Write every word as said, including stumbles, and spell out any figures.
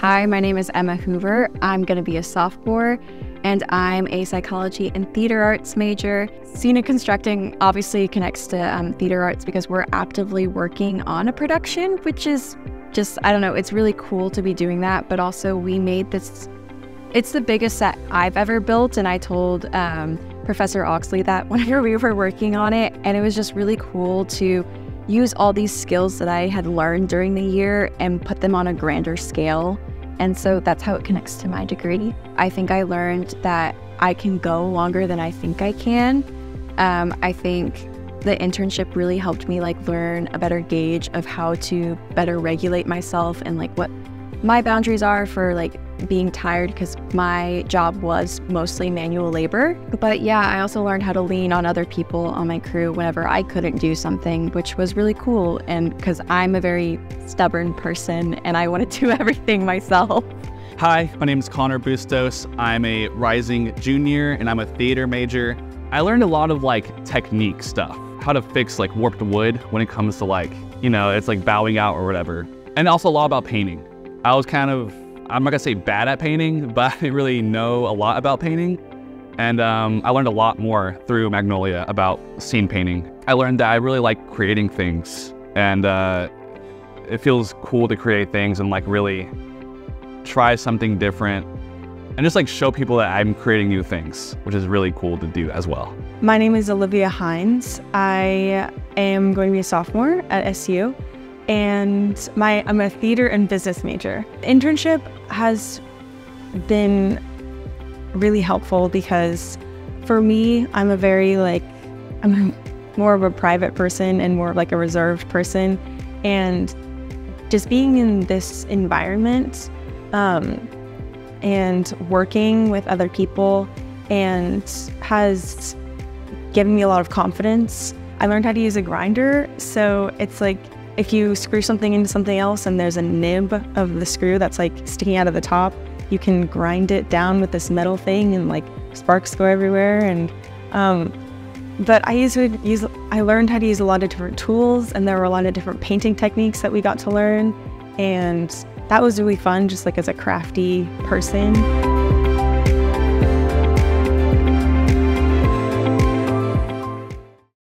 Hi, my name is Emma Hoover. I'm going to be a sophomore, and I'm a psychology and theater arts major. Scenic constructing obviously connects to um, theater arts because we're actively working on a production, which is just, I don't know, it's really cool to be doing that. But also we made this, it's the biggest set I've ever built, and I told um, Professor Oxley that whenever we were working on it, and it was just really cool to use all these skills that I had learned during the year and put them on a grander scale. And so that's how it connects to my degree. I think I learned that I can go longer than I think I can. Um, I think the internship really helped me like learn a better gauge of how to better regulate myself and like what my boundaries are for like being tired, because my job was mostly manual labor. But yeah, I also learned how to lean on other people on my crew whenever I couldn't do something, which was really cool. And because I'm a very stubborn person and I want to do everything myself. Hi, my name is Connor Bustos. I'm a rising junior and I'm a theater major. I learned a lot of like technique stuff, how to fix like warped wood when it comes to like, you know, it's like bowing out or whatever. And also a lot about painting. I was kind of, I'm not gonna say bad at painting, but I didn't really know a lot about painting. And um, I learned a lot more through Magnolia about scene painting. I learned that I really like creating things, and uh, it feels cool to create things and like really try something different and just like show people that I'm creating new things, which is really cool to do as well. My name is Olivia Hynes. I am going to be a sophomore at S U. And my, I'm a theater and business major. Internship has been really helpful because for me, I'm a very like, I'm more of a private person and more of like a reserved person. And just being in this environment um, and working with other people and has given me a lot of confidence. I learned how to use a grinder, so it's like, if you screw something into something else and there's a nib of the screw that's like sticking out of the top, you can grind it down with this metal thing and like sparks go everywhere. And um, but I used to use, I learned how to use a lot of different tools, and there were a lot of different painting techniques that we got to learn, and that was really fun, just like as a crafty person.